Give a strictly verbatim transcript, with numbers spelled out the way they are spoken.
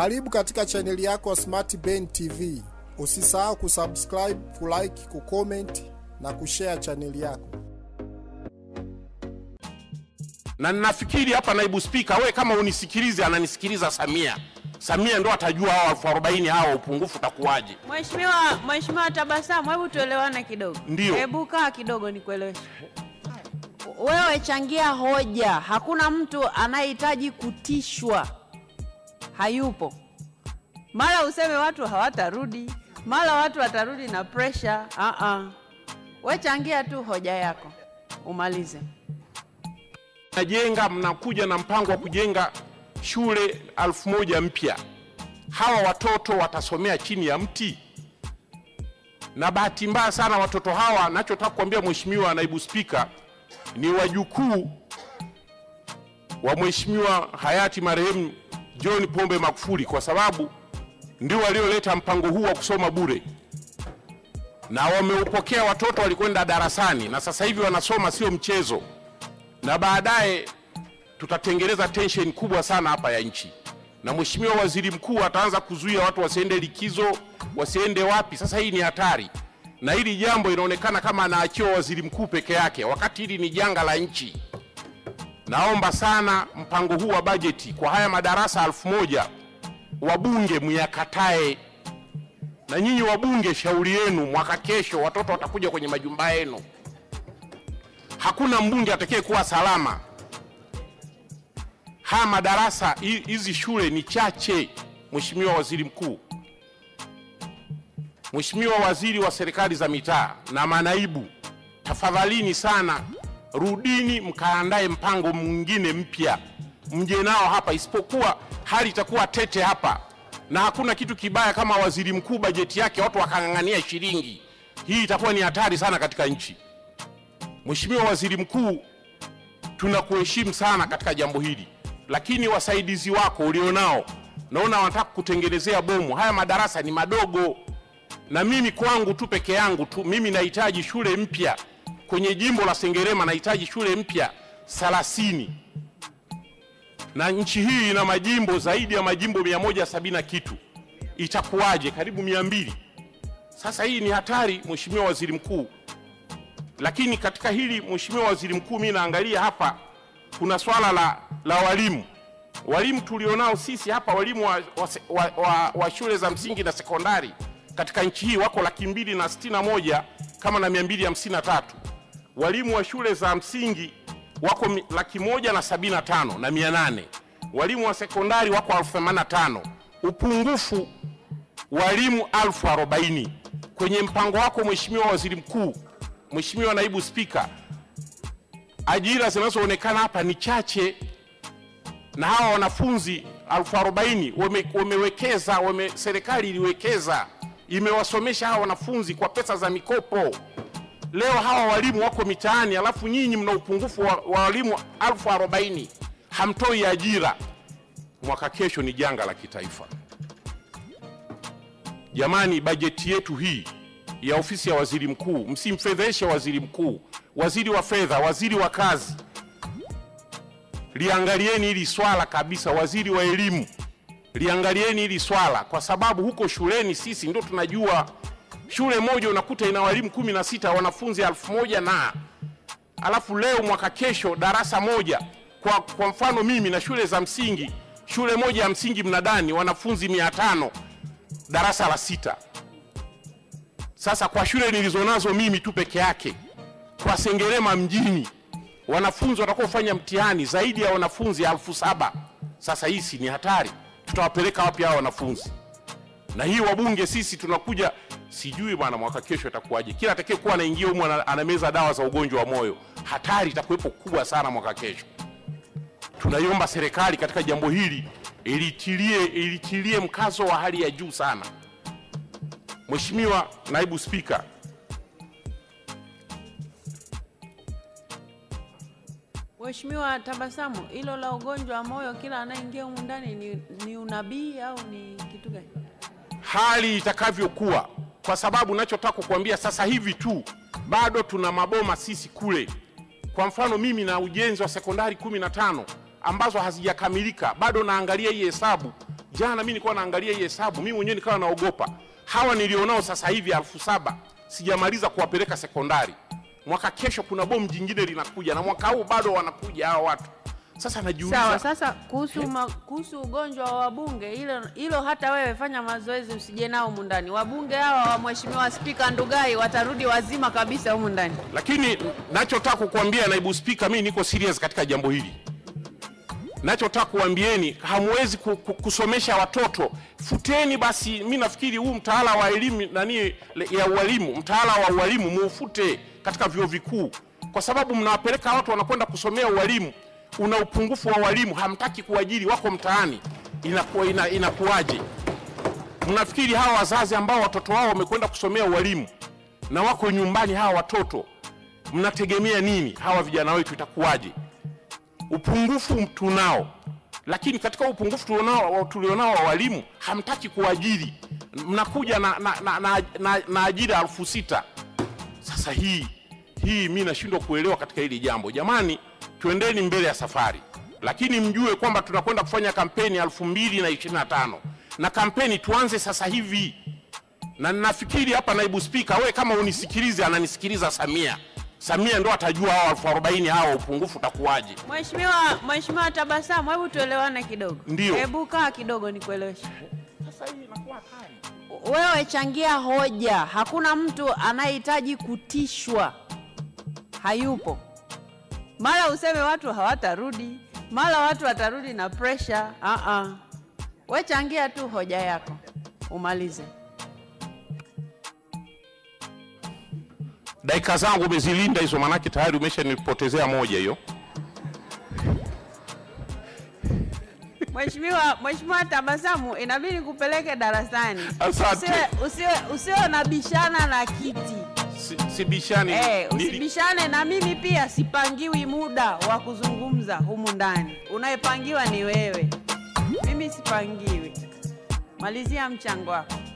Karibu katika channel yako Smart Ben T V. Usisahau kusubscribe, kulike, kucomment na kushare channel yako. Na ninafikiri hapa naibu speaker, wewe kama unisikilize ananisikiliza Samia. Samia ndo atajua hao elfu arobaini hao upungufu utakuwaje. Mheshimiwa, Mheshimiwa Tabasamu, hebu tuelewane kidogo. Hebu kaa kidogo nikueleweshe. Wewe changia hoja. Hakuna mtu anayehitaji kutishwa. Hayupo. Mara useme watu hawatarudi, mara watu watarudi na pressure. Ah ah. Wewe changia tu hoja yako. Umalize. Mnajenga, mnakuja na mpango wa kujenga shule alfu moja mpya. Hawa watoto watasomea chini ya mti. Na bahati mbaya sana watoto hawa, ninachotaka kuambia mheshimiwa naibu speaker, ni wajukuu wa mheshimiwa hayati marehemu John Pombe Magufuli, kwa sababu ndio walioleta mpango huu wa kusoma bure. Na wameupokea, watoto walikwenda darasani na sasa hivi wanasoma, sio mchezo. Na baadaye tutatengeneza tension kubwa sana hapa ya nchi. Na mheshimiwa waziri mkuu ataanza kuzuia watu wasiende likizo, wasiende wapi. Sasa hii ni hatari. Na hili jambo inaonekana kama anaachiwa waziri mkuu peke yake, wakati hili ni janga la nchi. Naomba sana mpango huu wa bajeti kwa haya madarasa elfu moja wabunge myakatae. Na nyinyi wabunge, shauri yenu, mwaka kesho watoto watakuja kwenye majumba yenu. Hakuna mbunge atakaye kuwa salama. Haya madarasa, hizi shule ni chache. Mheshimiwa waziri mkuu, mheshimiwa waziri wa serikali za mitaa na manaibu, tafadhalini sana, rudini mkaandae mpango mwingine mpya, mje nao hapa, isipokuwa hali itakuwa tete hapa. Na hakuna kitu kibaya kama waziri mkuu bajeti yake watu wakangangania shilingi. Hii itakuwa ni hatari sana katika nchi. Mheshimiwa waziri mkuu, tunakuheshimu sana katika jambo hili, lakini wasaidizi wako ulionao naona wanataka kutengenezea bomu. Haya madarasa ni madogo. Na mimi kwangu tu peke yangu tu, mimi nahitaji shule mpya kwenye jimbo la Sengerema, nahitaji shule mpya thelathini. Na nchi hii ina majimbo zaidi ya majimbo mia moja sabini kitu. Itakuwaje karibu mia mbili? Sasa hii ni hatari mheshimiwa waziri mkuu. Lakini katika hili mheshimiwa waziri mkuu, mimi naangalia hapa kuna swala la la walimu. Walimu tulionao sisi hapa, walimu wa, wa, wa, wa shule za msingi na sekondari katika nchi hii wako laki mbili na sitini na moja kama na mia mbili hamsini na tatu. Walimu wa shule za msingi wako laki moja na sabini na tano na mia nane. Walimu wa sekondari wako alfu themanini na tano. Upungufu walimu alfu arobaini. Kwenye mpango wako mheshimiwa waziri mkuu, mheshimiwa naibu spika, ajira zinazoonekana hapa ni chache. Na hawa wanafunzi alfu arobaini wame, wamewekeza wame, serikali iliwekeza, imewasomesha hawa wanafunzi kwa pesa za mikopo. Leo hawa walimu wako mitaani, alafu nyinyi mna upungufu wa, wa walimu alfu arobaini. Hamtoi ajira. Mwaka kesho ni janga la kitaifa. Jamani, bajeti yetu hii ya ofisi ya waziri mkuu, msimfedheshe waziri mkuu, waziri wa fedha, waziri wa kazi. Liangalieni hili swala kabisa. Waziri wa elimu, liangalieni hili swala, kwa sababu huko shuleni sisi ndio tunajua. Shule moja unakuta ina walimu kumi na sita, wanafunzi elfu moja, na alafu leo mwaka kesho darasa moja, kwa kwa mfano mimi na shule za msingi, shule moja ya msingi mnadani wanafunzi mia tano darasa la sita. Sasa kwa shule nilizonazo mimi tu peke yake kwa Sengerema mjini, wanafunzi watakaofanya mtihani zaidi ya wanafunzi elfu saba. Sasa hii ni hatari. Tutawapeleka wapi hao wanafunzi? Na hii wabunge sisi tunakuja, sijui bwana mwaka kesho itakuwaje. Kila atakayekuwa anaingia humo anameza dawa za ugonjwa wa moyo. Hatari itakuwepo kubwa sana mwaka kesho. Tunaiomba serikali katika jambo hili ilitilie ilitilie mkazo wa hali ya juu sana. Mheshimiwa naibu spika, Mheshimiwa Tabasamu, hilo la ugonjwa wa moyo kila anaingia huko ndani ni, ni unabii au ni kitu gani? Hali itakavyokuwa, kwa sababu ninachotaka kuambia sasa hivi tu bado tuna maboma sisi kule. Kwa mfano mimi na ujenzi wa sekondari kumi na tano ambazo hazijakamilika, bado naangalia hii hesabu. Jana mimi nilikuwa naangalia hii hesabu, mimi mwenyewe nikawa naogopa. Hawa nilionao sasa hivi elfu saba sijamaliza kuwapeleka sekondari. Mwaka kesho kuna bomu jingine linakuja na mwaka huu bado wanakuja hawa watu. Sasa najiuliza. Sawa, sasa kuhusu kuhusu ugonjwa wa bunge, hilo hilo hata wewe fanya mazoezi usije nao huko ndani. Wabunge hawa wa mheshimiwa Spika Ndugai watarudi wazima kabisa huko ndani. Lakini nachotaka kukuambia naibu spika, mimi niko serious katika jambo hili. Nachotaka kuambieni, hamwezi kusomesha watoto. Futeni basi, mimi nafikiri huu mtaala wa elimu nani ya walimu, mtaala wa walimu muufute katika vyuo vikuu. Kwa sababu mnawapeleka watu wanakwenda kusomea walimu. Una upungufu wa walimu, hamtaki kuajiri, wako mtaani. Inakuwa ina, inakuaje? Mnafikiri hawa wazazi ambao watoto wao wamekwenda kusomea walimu na wako nyumbani hawa watoto, mnategemea nini? Hawa vijana wetu itakuaje? Upungufu tunao. Lakini katika upungufu tulionao tulionao wa walimu, hamtaki kuajiri. Mnakuja na na na, na, na, na ajira elfu sita. Sasa hii hii mimi nashindwa kuelewa katika hili jambo. Jamani, tuendeni mbele ya safari. Lakini mjue kwamba tunakwenda kufanya kampeni elfu mbili na ishirini na tano. Na kampeni tuanze sasa hivi. Na nafikiri hapa naibu spika, wewe kama unisikilize ananisikiliza Samia. Samia ndo atajua hao elfu arobaini hao upungufu utakuaje. Mheshimiwa Mheshimiwa Tabasamu, hebu tuelewane kidogo. Ndio. Hebu kaa kidogo nikueleweshe. Sasa hivi inakuwa kali. Wewe changia hoja. Hakuna mtu anayehitaji kutishwa. Hayupo. Mara useme watu hawatarudi, mara watu watarudi na pressure. Ah uh ah. -uh. Wewe changia tu hoja yako. Umalize. Dakika zangu umezilinda hizo manaki tayari umeshanipotezea moja hiyo. Mheshimiwa Mheshimiwa Tabasamu, inabidi nikupeleke darasani. Usiwe usiwe usiwe nabishana na kiti. Sibishane. Hey, usibishane na mimi pia sipangiwi muda wa kuzungumza humu ndani. Unayepangiwa ni wewe. Mimi sipangiwi. Malizia mchango wako.